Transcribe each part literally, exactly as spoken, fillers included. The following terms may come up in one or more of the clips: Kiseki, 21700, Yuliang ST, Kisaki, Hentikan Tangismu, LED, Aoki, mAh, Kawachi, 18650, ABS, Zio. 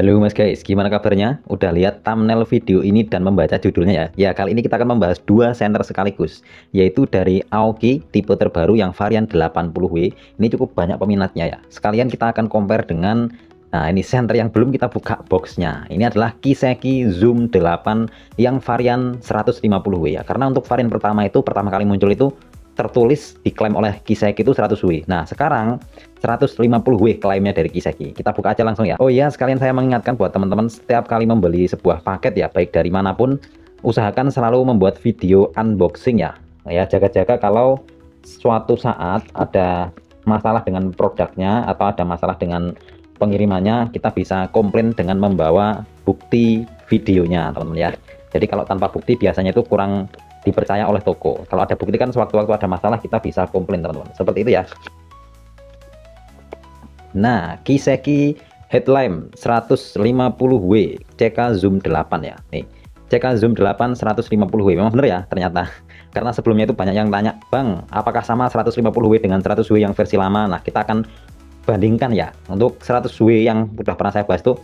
Halo mas guys, gimana kabarnya? Udah lihat thumbnail video ini dan membaca judulnya ya? Ya, kali ini kita akan membahas dua senter sekaligus, yaitu dari Aoki tipe terbaru yang varian delapan puluh W. Ini cukup banyak peminatnya ya. Sekalian kita akan compare dengan nah ini senter yang belum kita buka boxnya. Ini adalah Kiseki Zoom delapan yang varian seratus lima puluh W ya. Karena untuk varian pertama itu pertama kali muncul itu tertulis diklaim oleh Kiseki itu seratus W. Nah, sekarang seratus lima puluh W klaimnya dari Kiseki. Kita buka aja langsung ya. Oh iya, sekalian saya mengingatkan buat teman-teman, setiap kali membeli sebuah paket ya, baik dari manapun, usahakan selalu membuat video unboxing ya. Ya, jaga-jaga kalau suatu saat ada masalah dengan produknya atau ada masalah dengan pengirimannya, kita bisa komplain dengan membawa bukti videonya, teman-teman ya. Jadi kalau tanpa bukti biasanya itu kurang dipercaya oleh toko. Kalau ada bukti kan sewaktu-waktu ada masalah kita bisa komplain, teman-teman. Seperti itu ya. Nah, Kiseki headlamp seratus lima puluh W C K Zoom delapan ya. Nih, C K Zoom delapan seratus lima puluh W. Memang benar ya ternyata. Karena sebelumnya itu banyak yang tanya, "Bang, apakah sama seratus lima puluh W dengan seratus W yang versi lama?" Nah, kita akan bandingkan ya. Untuk seratus W yang udah pernah saya bahas itu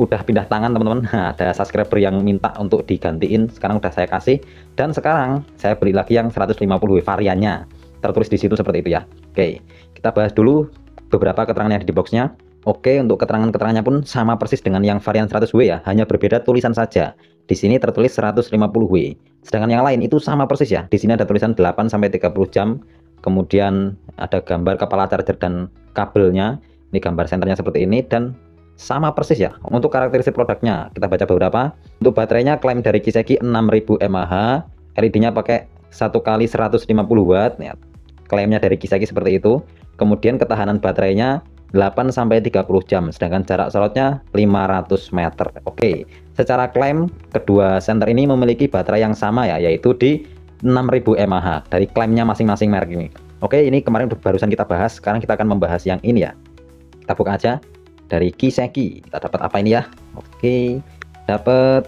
udah pindah tangan, teman-teman. Nah, ada subscriber yang minta untuk digantiin, sekarang udah saya kasih, dan sekarang saya beli lagi yang seratus lima puluh W variannya, tertulis di situ seperti itu ya. Oke, kita bahas dulu beberapa keterangan yang ada di boxnya. Oke, untuk keterangan-keterangannya pun sama persis dengan yang varian seratus W ya, hanya berbeda tulisan saja. Di sini tertulis seratus lima puluh W, sedangkan yang lain itu sama persis ya. Di sini ada tulisan delapan sampai tiga puluh jam, kemudian ada gambar kepala charger dan kabelnya. Ini gambar senternya seperti ini dan sama persis ya. Untuk karakteristik produknya kita baca beberapa. Untuk baterainya klaim dari Kiseki enam ribu mAh, L E D-nya pakai satu kali seratus lima puluh watt ya. Klaimnya dari Kiseki seperti itu. Kemudian ketahanan baterainya delapan sampai tiga puluh jam, sedangkan jarak sorotnya lima ratus meter. Oke, secara klaim kedua senter ini memiliki baterai yang sama ya, yaitu di enam ribu mAh dari klaimnya masing-masing merek ini. Oke, ini kemarin barusan kita bahas, sekarang kita akan membahas yang ini ya. Kita buka aja dari Kiseki. Kita dapat apa ini ya? Oke, dapat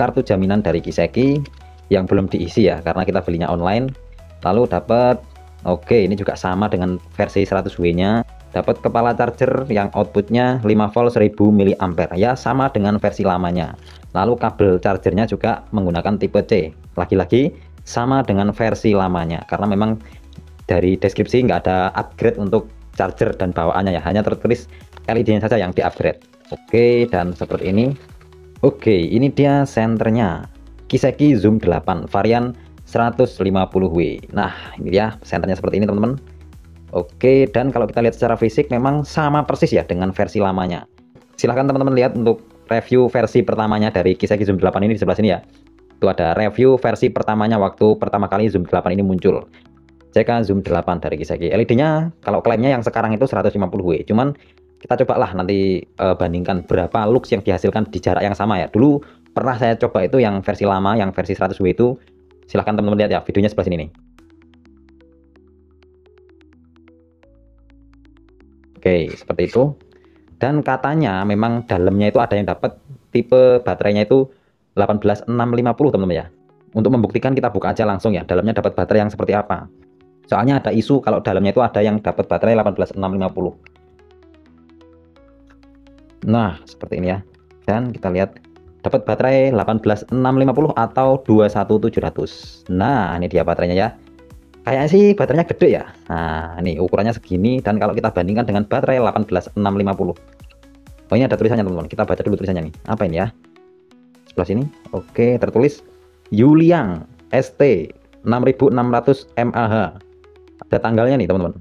kartu jaminan dari Kiseki yang belum diisi ya, karena kita belinya online. Lalu dapat, oke, ini juga sama dengan versi seratus W-nya. Dapat kepala charger yang outputnya lima volt seribu miliampere ya, sama dengan versi lamanya. Lalu kabel chargernya juga menggunakan tipe C, lagi-lagi sama dengan versi lamanya, karena memang dari deskripsi nggak ada upgrade untuk charger dan bawaannya ya, hanya tertulis L E D-nya saja yang di-upgrade. Oke, dan seperti ini. Oke, ini dia senternya Kiseki Zoom delapan varian seratus lima puluh W. Nah, ini dia senternya seperti ini, teman-teman. Oke, dan kalau kita lihat secara fisik memang sama persis ya dengan versi lamanya. Silahkan teman-teman lihat untuk review versi pertamanya dari Kiseki Zoom delapan ini di sebelah sini ya. Itu ada review versi pertamanya waktu pertama kali Zoom delapan ini muncul. C K Zoom delapan dari Kiseki. L E D-nya kalau klaimnya yang sekarang itu seratus lima puluh W. Cuman kita cobalah nanti e, bandingkan berapa lux yang dihasilkan di jarak yang sama ya. Dulu pernah saya coba itu yang versi lama, yang versi seratus W itu. Silahkan teman-teman lihat ya videonya sebelah sini nih. Oke, seperti itu. Dan katanya memang dalamnya itu ada yang dapat tipe baterainya itu delapan belas enam ratus lima puluh, teman-teman ya. Untuk membuktikan kita buka aja langsung ya, dalamnya dapat baterai yang seperti apa. Soalnya ada isu kalau dalamnya itu ada yang dapat baterai delapan belas enam ratus lima puluh. Nah, seperti ini ya. Dan kita lihat dapat baterai delapan belas enam ratus lima puluh atau dua puluh satu tujuh ratus. Nah, ini dia baterainya ya. Kayaknya sih baterainya gede ya. Nah, ini ukurannya segini, dan kalau kita bandingkan dengan baterai delapan belas enam ratus lima puluh. Oh, ini ada tulisannya, teman-teman. Kita baca dulu tulisannya nih. Apa ini ya? Sebelah sini, oke, tertulis Yuliang S T enam ribu enam ratus mAh. Ada tanggalnya nih, teman-teman,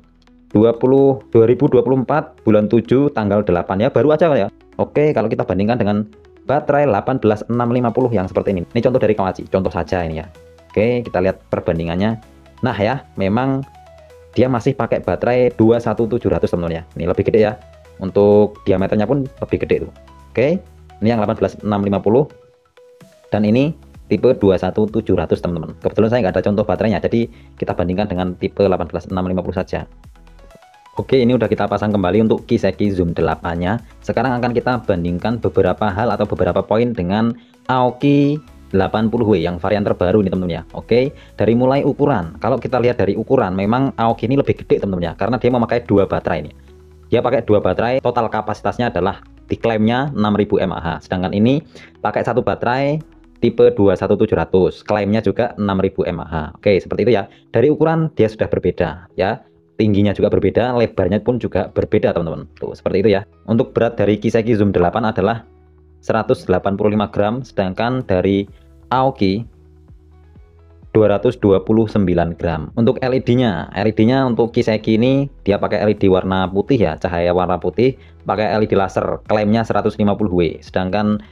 dua puluh dua ribu dua puluh empat bulan tujuh tanggal delapan ya, baru aja ya. Oke, kalau kita bandingkan dengan baterai delapan belas enam ratus lima puluh yang seperti ini. Ini contoh dari Kawachi, contoh saja ini ya. Oke, kita lihat perbandingannya. Nah ya, memang dia masih pakai baterai dua puluh satu tujuh ratus, teman-teman ya. Ini lebih gede ya, untuk diameternya pun lebih gede tuh. Oke, ini yang delapan belas enam ratus lima puluh. Dan ini tipe dua puluh satu tujuh ratus, teman-teman. Kebetulan saya nggak ada contoh baterainya, jadi kita bandingkan dengan tipe delapan belas enam ratus lima puluh saja. Oke, ini udah kita pasang kembali untuk Kiseki Zoom delapan-nya. Sekarang akan kita bandingkan beberapa hal atau beberapa poin dengan Aoki delapan puluh W yang varian terbaru ini, teman-teman ya. Oke, dari mulai ukuran. Kalau kita lihat dari ukuran, memang Aoki ini lebih gede, teman-teman ya, karena dia memakai dua baterai ini. Dia pakai dua baterai, total kapasitasnya adalah diklaimnya enam ribu mAh, sedangkan ini pakai satu baterai tipe dua satu tujuh ratus, klaimnya juga enam ribu mAh. Oke, seperti itu ya. Dari ukuran dia sudah berbeda ya, tingginya juga berbeda, lebarnya pun juga berbeda teman-teman. Tuh seperti itu ya. Untuk berat dari Kiseki Zoom delapan adalah seratus delapan puluh lima gram, sedangkan dari Aoki dua ratus dua puluh sembilan gram. Untuk L E D-nya, L E D-nya untuk Kiseki ini dia pakai L E D warna putih ya, cahaya warna putih, pakai L E D laser, klaimnya seratus lima puluh W, sedangkan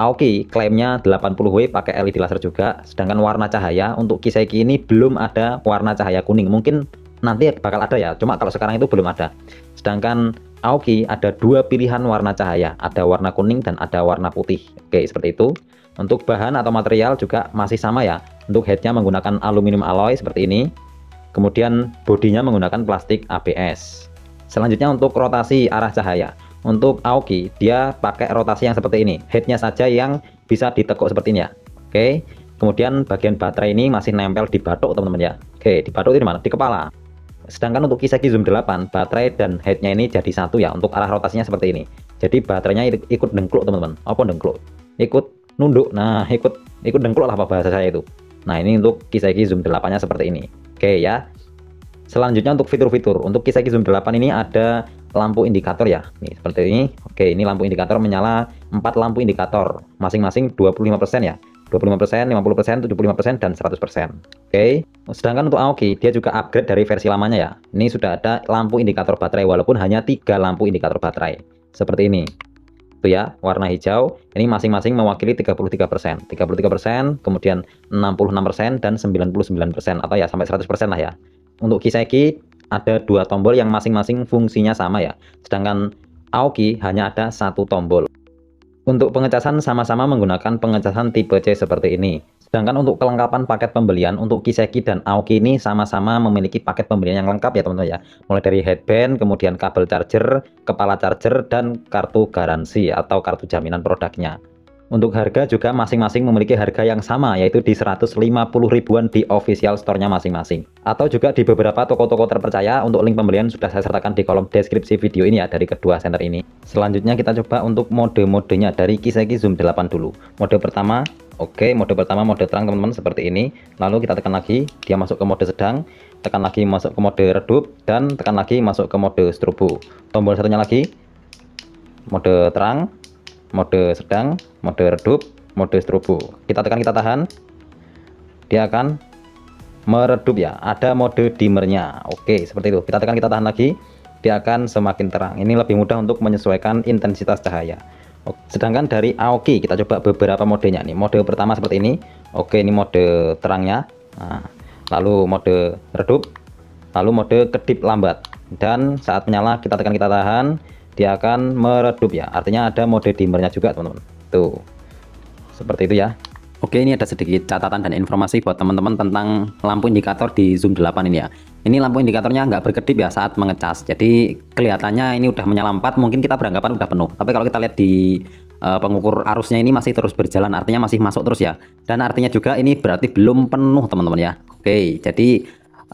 Aoki klaimnya delapan puluh W pakai L E D laser juga. Sedangkan warna cahaya untuk Kiseki ini belum ada warna cahaya kuning, mungkin nanti bakal ada ya, cuma kalau sekarang itu belum ada. Sedangkan Aoki ada dua pilihan warna cahaya, ada warna kuning dan ada warna putih. Oke, seperti itu. Untuk bahan atau material juga masih sama ya. Untuk headnya menggunakan aluminium alloy seperti ini, kemudian bodinya menggunakan plastik A B S. Selanjutnya untuk rotasi arah cahaya, untuk Aoki dia pakai rotasi yang seperti ini, headnya saja yang bisa ditekuk seperti ini ya. Oke, kemudian bagian baterai ini masih nempel di batok teman-teman ya. Oke, di batok itu di mana? Di kepala. Sedangkan untuk Kiseki Zoom delapan, baterai dan headnya ini jadi satu ya. Untuk arah rotasinya seperti ini, jadi baterainya ikut dengkluk teman-teman. Apa dengkluk? Ikut nunduk. Nah, ikut ikut dengkluk lah bahasa saya itu. Nah, ini untuk Kiseki Zoom delapan nya seperti ini. Oke ya. Selanjutnya untuk fitur-fitur, untuk Kiseki Zoom delapan ini ada lampu indikator ya, nih seperti ini. Oke, ini lampu indikator menyala, empat lampu indikator masing-masing dua puluh lima persen ya, dua puluh lima persen, lima puluh persen, tujuh puluh lima persen, dan seratus persen. Oke, sedangkan untuk Aoki dia juga upgrade dari versi lamanya ya. Ini sudah ada lampu indikator baterai, walaupun hanya tiga lampu indikator baterai seperti ini. Itu ya, warna hijau ini masing-masing mewakili tiga puluh tiga persen, tiga puluh tiga persen, kemudian enam puluh enam persen, dan sembilan puluh sembilan persen, atau ya sampai seratus persen lah ya. Untuk Kiseki ada dua tombol yang masing-masing fungsinya sama ya, sedangkan Aoki hanya ada satu tombol. Untuk pengecasan sama-sama menggunakan pengecasan tipe C seperti ini. Sedangkan untuk kelengkapan paket pembelian, untuk Kiseki dan Aoki ini sama-sama memiliki paket pembelian yang lengkap ya teman-teman ya. Mulai dari headband, kemudian kabel charger, kepala charger, dan kartu garansi atau kartu jaminan produknya. Untuk harga juga masing-masing memiliki harga yang sama, yaitu di seratus lima puluh ribuan di official store-nya masing-masing, atau juga di beberapa toko-toko terpercaya. Untuk link pembelian sudah saya sertakan di kolom deskripsi video ini ya, dari kedua center ini. Selanjutnya kita coba untuk mode-modenya dari Kiseki Zoom delapan dulu. Mode pertama, oke, mode pertama mode terang teman-teman seperti ini. Lalu kita tekan lagi, dia masuk ke mode sedang, tekan lagi masuk ke mode redup, dan tekan lagi masuk ke mode strobo. Tombol satunya lagi, mode terang, mode sedang, mode redup, mode strobo. Kita tekan, kita tahan, dia akan meredup ya. Ada mode dimmernya. Oke, seperti itu. Kita tekan, kita tahan lagi, dia akan semakin terang. Ini lebih mudah untuk menyesuaikan intensitas cahaya. Oke. Sedangkan dari Aoki kita coba beberapa modenya nih. Mode pertama seperti ini. Oke, ini mode terangnya. Nah, lalu mode redup, lalu mode kedip lambat. Dan saat menyala kita tekan, kita tahan, dia akan meredup ya, artinya ada mode dimmernya juga teman-teman. Tuh seperti itu ya. Oke, ini ada sedikit catatan dan informasi buat teman-teman tentang lampu indikator di Zoom delapan ini ya. Ini lampu indikatornya nggak berkedip ya saat mengecas, jadi kelihatannya ini udah menyala empat, mungkin kita beranggapan udah penuh, tapi kalau kita lihat di uh, pengukur arusnya ini masih terus berjalan, artinya masih masuk terus ya, dan artinya juga ini berarti belum penuh teman-teman ya. Oke, jadi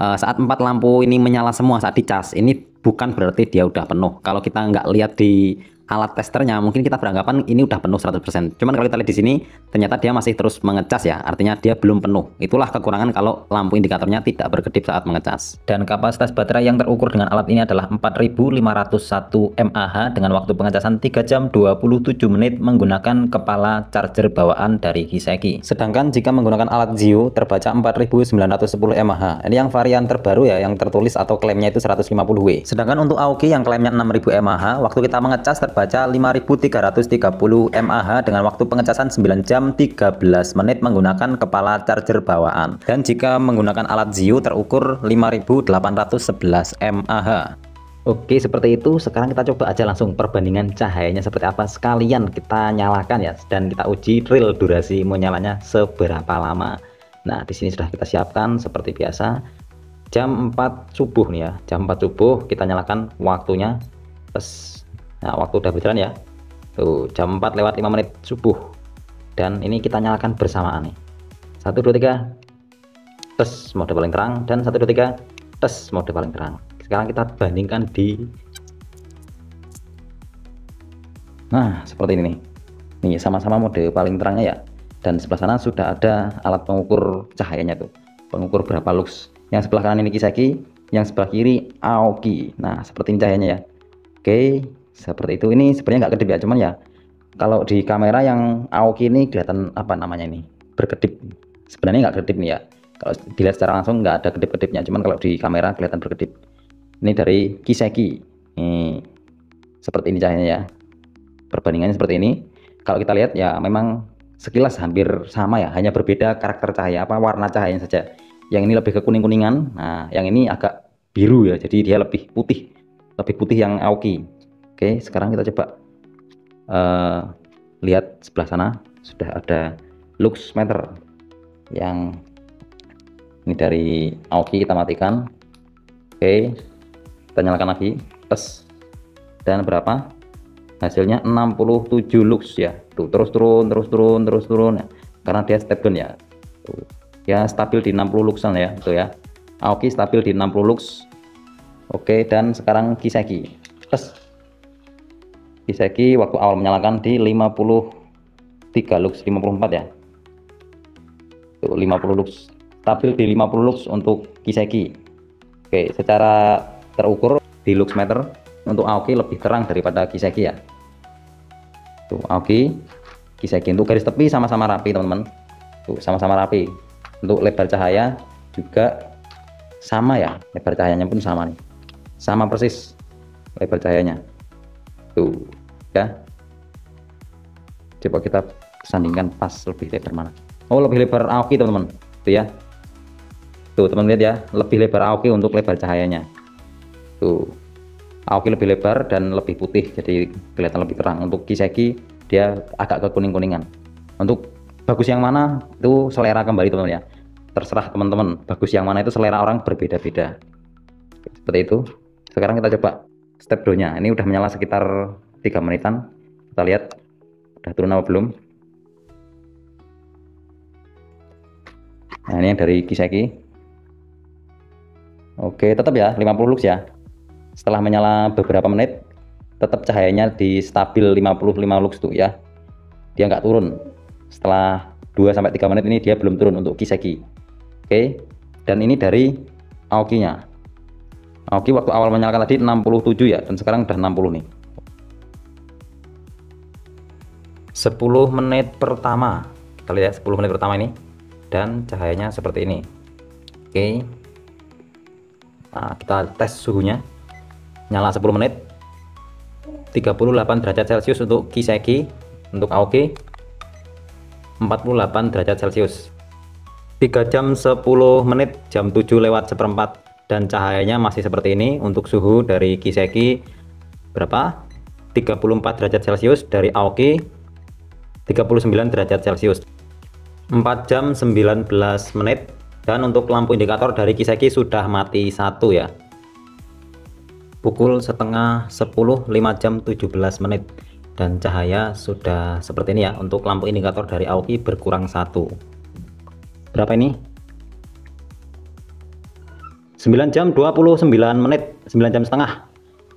uh, saat empat lampu ini menyala semua saat dicas, ini bukan berarti dia udah penuh. Kalau kita nggak lihat di alat testernya, mungkin kita beranggapan ini udah penuh seratus persen. Cuman kalau kita lihat di sini, ternyata dia masih terus mengecas ya, artinya dia belum penuh. Itulah kekurangan kalau lampu indikatornya tidak berkedip saat mengecas. Dan kapasitas baterai yang terukur dengan alat ini adalah empat ribu lima ratus satu mAh dengan waktu pengecasan tiga jam dua puluh tujuh menit menggunakan kepala charger bawaan dari Kiseki. Sedangkan jika menggunakan alat Zio terbaca empat ribu sembilan ratus sepuluh mAh. Ini yang varian terbaru ya, yang tertulis atau klaimnya itu seratus lima puluh W. Sedangkan untuk Aoki yang klaimnya enam ribu mAh, waktu kita mengecas terbaca lima ribu tiga ratus tiga puluh mAh dengan waktu pengecasan sembilan jam tiga belas menit menggunakan kepala charger bawaan. Dan jika menggunakan alat Zio terukur lima ribu delapan ratus sebelas mAh. Oke, seperti itu. Sekarang kita coba aja langsung perbandingan cahayanya seperti apa, sekalian kita nyalakan ya, dan kita uji real durasi menyalanya seberapa lama. Nah, di sini sudah kita siapkan seperti biasa. jam empat subuh nih ya, jam empat subuh kita nyalakan waktunya. Nah, waktu udah berjalan ya. Tuh, jam empat lewat lima menit subuh. Dan ini kita nyalakan bersamaan nih. satu dua tiga. Tes mode paling terang, dan satu dua tiga. Tes mode paling terang. Sekarang kita bandingkan di Nah, seperti ini nih, sama-sama mode paling terangnya ya. Dan sebelah sana sudah ada alat pengukur cahayanya tuh, pengukur berapa lux. Yang sebelah kanan ini Kisaki, yang sebelah kiri Aoki. Nah, seperti ini cahayanya ya. Oke, seperti itu. Ini sebenarnya nggak kedip ya, cuman ya kalau di kamera yang Aoki ini kelihatan apa namanya ini, berkedip. Sebenarnya nggak kedip nih ya, kalau dilihat secara langsung nggak ada kedip-kedipnya, cuman kalau di kamera kelihatan berkedip. Ini dari Kisaki nih, seperti ini cahayanya ya. Perbandingannya seperti ini. Kalau kita lihat ya memang sekilas hampir sama ya, hanya berbeda karakter cahaya, apa warna cahayanya saja. Yang ini lebih ke kuning-kuningan, nah yang ini agak biru ya, jadi dia lebih putih, lebih putih yang Aoki. Oke, sekarang kita coba uh, lihat sebelah sana sudah ada lux meter. Yang ini dari Aoki, kita matikan. Oke, kita nyalakan lagi, tes, dan berapa hasilnya? Enam puluh tujuh lux ya. Tuh, terus turun, terus turun, terus turun ya, karena dia step down ya. Tuh, ya stabil di enam puluh luxan ya, itu ya. Aoki stabil di enam puluh lux. Oke, dan sekarang Kisaki, tes. Kisaki waktu awal menyalakan di lima puluh tiga lux, lima puluh empat ya. Tuh, lima puluh lux, stabil di lima puluh lux untuk Kisaki. Oke, secara terukur di lux meter untuk Aoki lebih terang daripada Kisaki ya. Tuh, Aoki, Kisaki untuk garis tepi sama-sama rapi teman-teman. Tuh, sama-sama rapi. Untuk lebar cahaya juga sama ya, lebar cahayanya pun sama nih, sama persis lebar cahayanya. Tuh ya, coba kita sandingkan pas lebih lebar mana. Oh, lebih lebar Aoki teman-teman tuh ya. Tuh teman lihat ya, lebih lebar Aoki untuk lebar cahayanya. Tuh, Aoki lebih lebar dan lebih putih, jadi kelihatan lebih terang. Untuk Kisaki dia agak ke kuning-kuningan. Untuk bagus yang mana itu selera kembali teman-teman ya, terserah teman-teman, bagus yang mana itu selera orang berbeda-beda. Seperti itu. Sekarang kita coba step down nya ini udah menyala sekitar tiga menitan, kita lihat udah turun apa belum. Nah, ini yang dari Kisaki. Oke, tetap ya lima puluh lux ya. Setelah menyala beberapa menit tetap cahayanya di stabil lima puluh lima lux tuh ya, dia nggak turun. Setelah dua sampai tiga menit ini dia belum turun untuk Kisaki. Oke, dan ini dari Aoki nya Aoki waktu awal menyalakan tadi enam puluh tujuh ya, dan sekarang udah enam puluh nih. Sepuluh menit pertama kita lihat, sepuluh menit pertama ini, dan cahayanya seperti ini. Oke, nah, kita tes suhunya. Nyala sepuluh menit, tiga puluh delapan derajat celcius untuk Kisaki. Untuk Aoki empat puluh delapan derajat celcius. Tiga jam sepuluh menit, jam tujuh lewat seperempat, dan cahayanya masih seperti ini. Untuk suhu dari Kisaki berapa? tiga puluh empat derajat celcius. Dari Aoki tiga puluh sembilan derajat celcius. Empat jam sembilan belas menit, dan untuk lampu indikator dari Kisaki sudah mati satu ya. Pukul setengah sepuluh, lima jam tujuh belas menit, dan cahaya sudah seperti ini ya. Untuk lampu indikator dari Aoki berkurang satu. Berapa ini? sembilan jam dua puluh sembilan menit, sembilan jam setengah.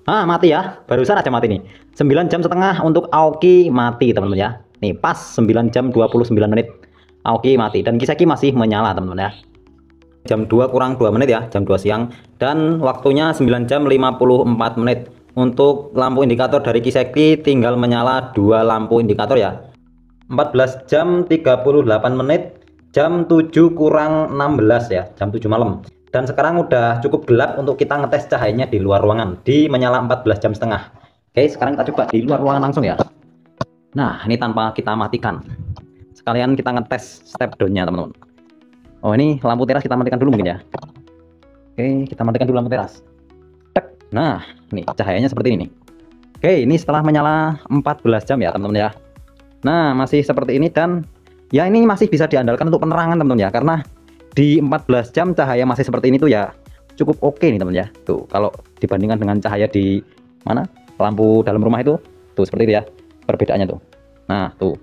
Ah, mati ya, barusan aja mati nih. sembilan jam setengah untuk Aoki mati teman-teman ya. Nih pas sembilan jam dua puluh sembilan menit Aoki mati, dan Kisaki masih menyala teman-teman ya. Jam dua kurang dua menit ya, jam dua siang, dan waktunya sembilan jam lima puluh empat menit. Untuk lampu indikator dari Kisaki tinggal menyala dua lampu indikator ya. Empat belas jam tiga puluh delapan menit, jam tujuh kurang enam belas ya, jam tujuh malam, dan sekarang udah cukup gelap untuk kita ngetes cahayanya di luar ruangan di menyala empat belas jam setengah. Oke, sekarang kita coba di luar ruangan langsung ya. Nah, ini tanpa kita matikan, sekalian kita ngetes step down nya teman-teman. Oh, ini lampu teras kita matikan dulu mungkin ya. Oke, kita matikan dulu lampu teras. Nah, nih cahayanya seperti ini nih. Oke, ini setelah menyala empat belas jam ya teman-teman ya. Nah, masih seperti ini, dan ya ini masih bisa diandalkan untuk penerangan teman-teman ya, karena di empat belas jam cahaya masih seperti ini tuh ya cukup oke nih teman-teman ya. Tuh, kalau dibandingkan dengan cahaya di mana lampu dalam rumah itu, tuh seperti itu ya perbedaannya tuh. Nah, tuh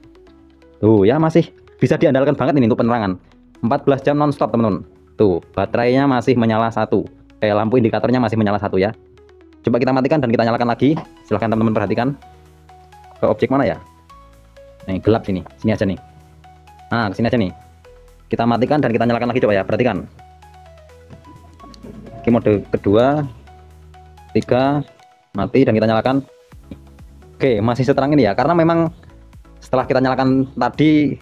tuh ya masih bisa diandalkan banget ini untuk penerangan. empat belas jam nonstop teman-teman. Tuh, baterainya masih menyala satu. Eh, lampu indikatornya masih menyala satu ya. Coba kita matikan dan kita nyalakan lagi. Silahkan teman-teman perhatikan. ke objek mana ya? Nih, gelap sini. Sini aja nih. Nah, kesini aja nih. Kita matikan dan kita nyalakan lagi, coba ya. Perhatikan. Oke, mode kedua, tiga, mati dan kita nyalakan. Oke, masih seterang ini ya. Karena memang setelah kita nyalakan tadi,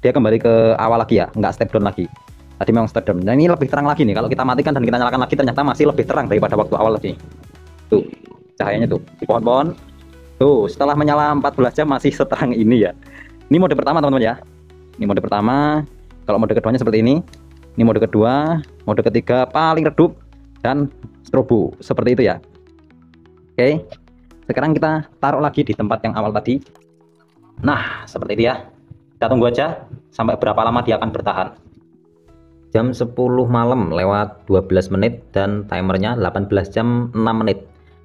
dia kembali ke awal lagi ya. Nggak step down lagi. Tadi memang step down. Nah, ini lebih terang lagi nih. Kalau kita matikan dan kita nyalakan lagi, ternyata masih lebih terang daripada waktu awal lagi. Tuh, cahayanya tuh. Di pohon-pohon. Tuh, setelah menyala empat belas jam masih seterang ini ya. Ini mode pertama, teman-teman ya. Ini mode pertama. Kalau mode keduanya seperti ini. Ini mode kedua, mode ketiga paling redup dan strobo seperti itu ya. Oke, sekarang kita taruh lagi di tempat yang awal tadi. Nah, seperti itu ya. Kita tunggu aja sampai berapa lama dia akan bertahan. Jam sepuluh malam lewat dua belas menit dan timernya delapan belas jam enam menit.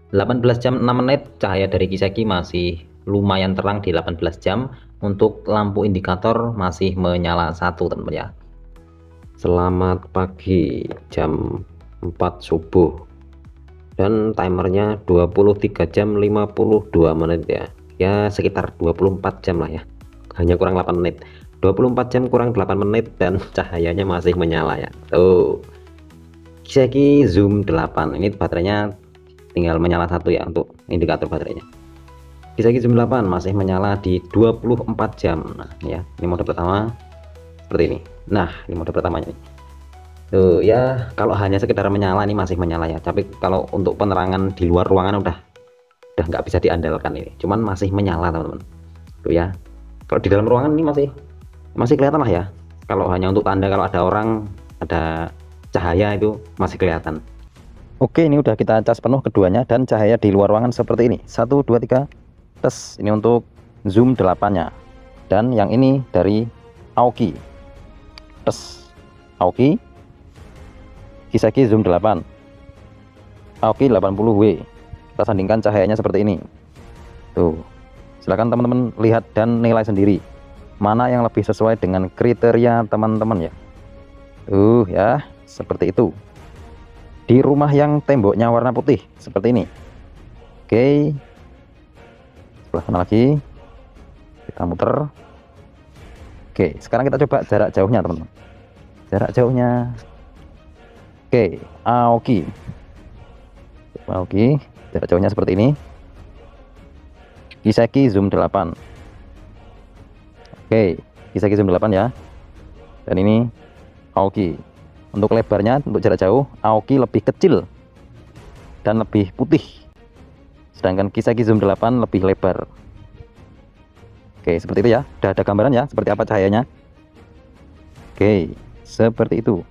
delapan belas jam enam menit cahaya dari Kiseki masih lumayan terang di delapan belas jam. Untuk lampu indikator masih menyala satu, teman-teman ya. Selamat pagi jam empat subuh dan timernya dua puluh tiga jam lima puluh dua menit ya. Ya sekitar dua puluh empat jam lah ya. Hanya kurang delapan menit. dua puluh empat jam kurang delapan menit dan cahayanya masih menyala ya. Tuh. Kiseki zoom delapan. Ini baterainya tinggal menyala satu ya untuk indikator baterainya. Kiseki zoom delapan masih menyala di dua puluh empat jam. Nah, ya. Ini mode pertama seperti ini. Nah, ini mode pertamanya nih. Tuh ya, kalau hanya sekedar menyala ini masih menyala ya. Tapi kalau untuk penerangan di luar ruangan udah udah nggak bisa diandalkan ini. Cuman masih menyala, teman-teman. Tuh ya. Kalau di dalam ruangan ini masih masih kelihatan lah ya. Kalau hanya untuk tanda kalau ada orang, ada cahaya itu masih kelihatan. Oke, ini udah kita cas penuh keduanya dan cahaya di luar ruangan seperti ini. satu dua tiga. Tes. Ini untuk zoom delapan-nya. Dan yang ini dari Aoki. Tes. Aoki. Kiseki zoom delapan. Aoki delapan puluh W. Kita sandingkan cahayanya seperti ini. Tuh. Silakan teman-teman lihat dan nilai sendiri. Mana yang lebih sesuai dengan kriteria teman-teman ya. Tuh ya, seperti itu. Di rumah yang temboknya warna putih seperti ini. Oke, sebelah sana lagi kita muter. Oke, sekarang kita coba jarak jauhnya, teman-teman. Jarak jauhnya. Oke, Aoki. Aoki, jarak jauhnya seperti ini. Kiseki zoom delapan. Oke, Kiseki zoom delapan ya. Dan ini Aoki. Untuk lebarnya, untuk jarak jauh, Aoki lebih kecil dan lebih putih. Sedangkan Kiseki zoom delapan lebih lebar. Oke, seperti itu ya. Udah ada gambaran ya, seperti apa cahayanya. Oke, seperti itu.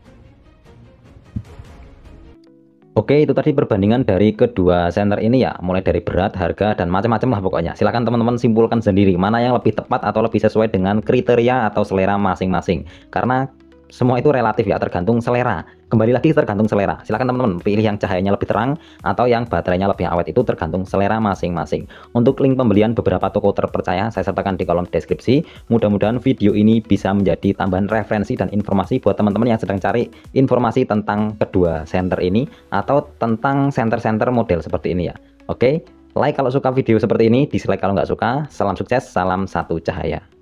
Oke, itu tadi perbandingan dari kedua senter ini ya. Mulai dari berat, harga, dan macam-macam lah pokoknya. Silahkan teman-teman simpulkan sendiri mana yang lebih tepat atau lebih sesuai dengan kriteria atau selera masing-masing. Karena semua itu relatif ya, tergantung selera. Kembali lagi tergantung selera. Silahkan teman-teman pilih yang cahayanya lebih terang atau yang baterainya lebih awet, itu tergantung selera masing-masing. Untuk link pembelian beberapa toko terpercaya saya sertakan di kolom deskripsi. Mudah-mudahan video ini bisa menjadi tambahan referensi dan informasi buat teman-teman yang sedang cari informasi tentang kedua senter ini atau tentang senter-senter model seperti ini ya. Oke, like kalau suka video seperti ini, dislike kalau nggak suka. Salam sukses, salam satu cahaya.